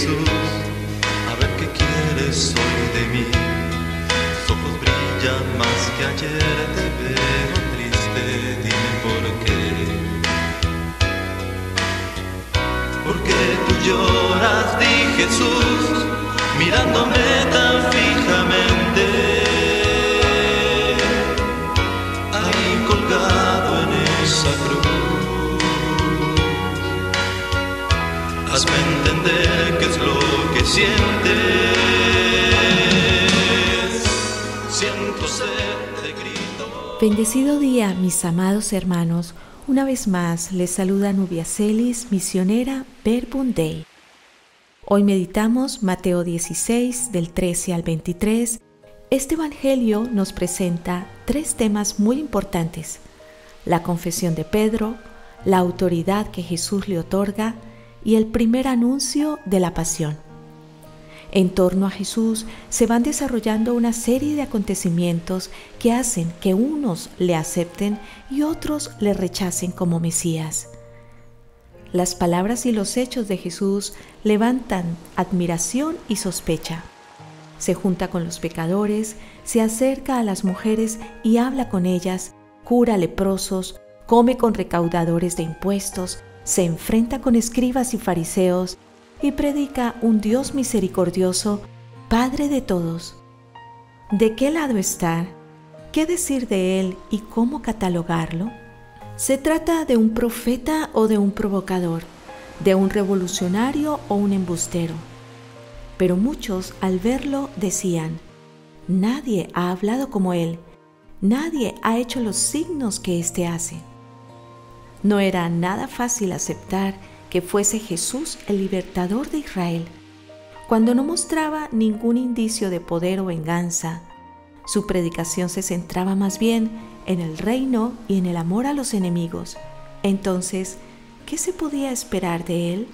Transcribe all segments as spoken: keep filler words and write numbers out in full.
Jesús, a ver qué quieres hoy de mí. Tus ojos brillan más que ayer, te veo triste, dime por qué. ¿Por qué tú lloras, di Jesús, mirándome tan fijamente, ahí colgado en esa cruz? Hazme entender qué es lo que sientes. Siento sed de grito. Bendecido día, mis amados hermanos. Una vez más les saluda Nubia Celis, misionera Verbum Dei. Hoy meditamos Mateo dieciséis, del trece al veintitrés. Este evangelio nos presenta tres temas muy importantes: la confesión de Pedro, la autoridad que Jesús le otorga y el primer anuncio de la pasión. En torno a Jesús se van desarrollando una serie de acontecimientos que hacen que unos le acepten y otros le rechacen como Mesías. Las palabras y los hechos de Jesús levantan admiración y sospecha. Se junta con los pecadores, se acerca a las mujeres y habla con ellas, cura leprosos, come con recaudadores de impuestos, se enfrenta con escribas y fariseos y predica un Dios misericordioso, Padre de todos. ¿De qué lado estar? ¿Qué decir de él y cómo catalogarlo? ¿Se trata de un profeta o de un provocador, de un revolucionario o un embustero? Pero muchos al verlo decían: nadie ha hablado como él, nadie ha hecho los signos que éste hace. No era nada fácil aceptar que fuese Jesús el libertador de Israel, cuando no mostraba ningún indicio de poder o venganza. Su predicación se centraba más bien en el reino y en el amor a los enemigos. Entonces, ¿qué se podía esperar de él?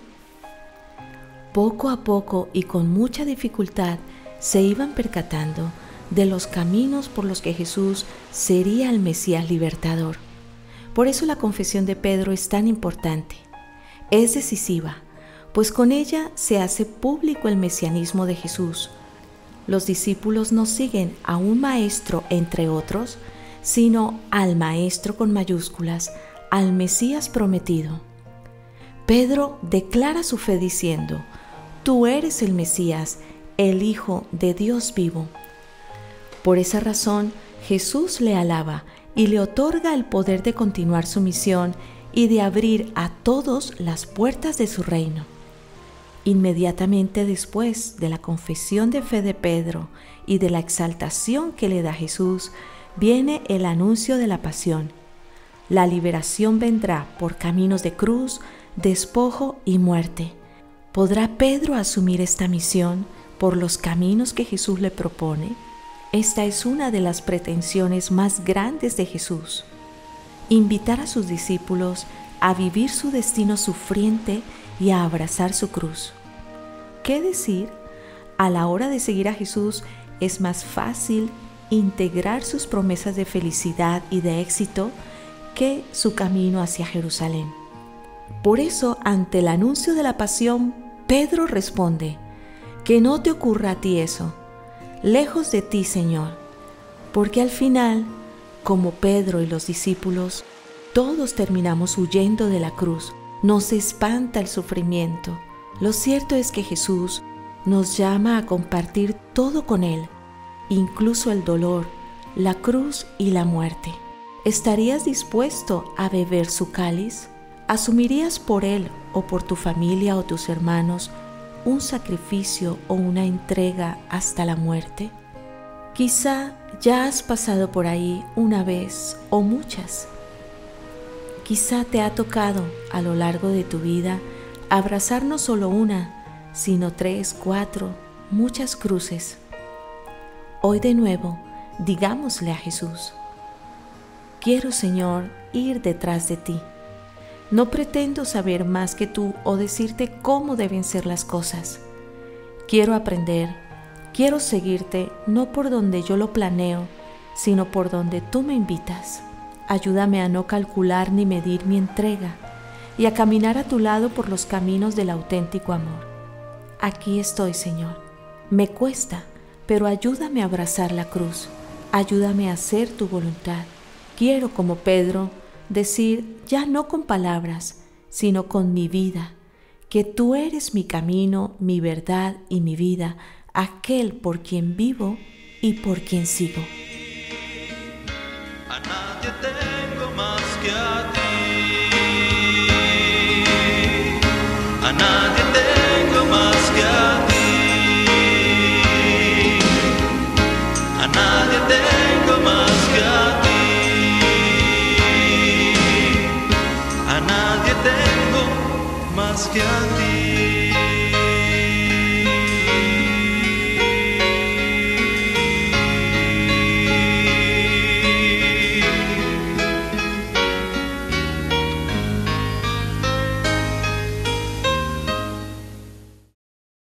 Poco a poco y con mucha dificultad se iban percatando de los caminos por los que Jesús sería el Mesías libertador. Por eso la confesión de Pedro es tan importante. Es decisiva, pues con ella se hace público el mesianismo de Jesús. Los discípulos no siguen a un maestro entre otros, sino al maestro con mayúsculas, al Mesías prometido. Pedro declara su fe diciendo: tú eres el Mesías, el Hijo de Dios vivo. Por esa razón, Jesús le alaba y le otorga el poder de continuar su misión y de abrir a todos las puertas de su reino. Inmediatamente después de la confesión de fe de Pedro y de la exaltación que le da Jesús, viene el anuncio de la pasión. La liberación vendrá por caminos de cruz, despojo y muerte. ¿Podrá Pedro asumir esta misión por los caminos que Jesús le propone? Esta es una de las pretensiones más grandes de Jesús: invitar a sus discípulos a vivir su destino sufriente y a abrazar su cruz. ¿Qué decir? A la hora de seguir a Jesús es más fácil integrar sus promesas de felicidad y de éxito que su camino hacia Jerusalén. Por eso, ante el anuncio de la pasión, Pedro responde: que no te ocurra a ti eso, lejos de ti, Señor. Porque al final, como Pedro y los discípulos, todos terminamos huyendo de la cruz. Nos espanta el sufrimiento. Lo cierto es que Jesús nos llama a compartir todo con él, incluso el dolor, la cruz y la muerte. ¿Estarías dispuesto a beber su cáliz? ¿Asumirías por él o por tu familia o tus hermanos un sacrificio o una entrega hasta la muerte? Quizá ya has pasado por ahí una vez o muchas. Quizá te ha tocado a lo largo de tu vida abrazar no solo una, sino tres, cuatro, muchas cruces. Hoy de nuevo, digámosle a Jesús: quiero, Señor, ir detrás de ti. No pretendo saber más que tú o decirte cómo deben ser las cosas. Quiero aprender, quiero seguirte, no por donde yo lo planeo, sino por donde tú me invitas. Ayúdame a no calcular ni medir mi entrega y a caminar a tu lado por los caminos del auténtico amor. Aquí estoy, Señor. Me cuesta, pero ayúdame a abrazar la cruz. Ayúdame a hacer tu voluntad. Quiero, como Pedro, decir ya no con palabras, sino con mi vida, que tú eres mi camino, mi verdad y mi vida, aquel por quien vivo y por quien sigo. A nadie tengo más que a ti. A nadie tengo más que a ti. A nadie tengo más que a ti. A nadie tengo más que a ti.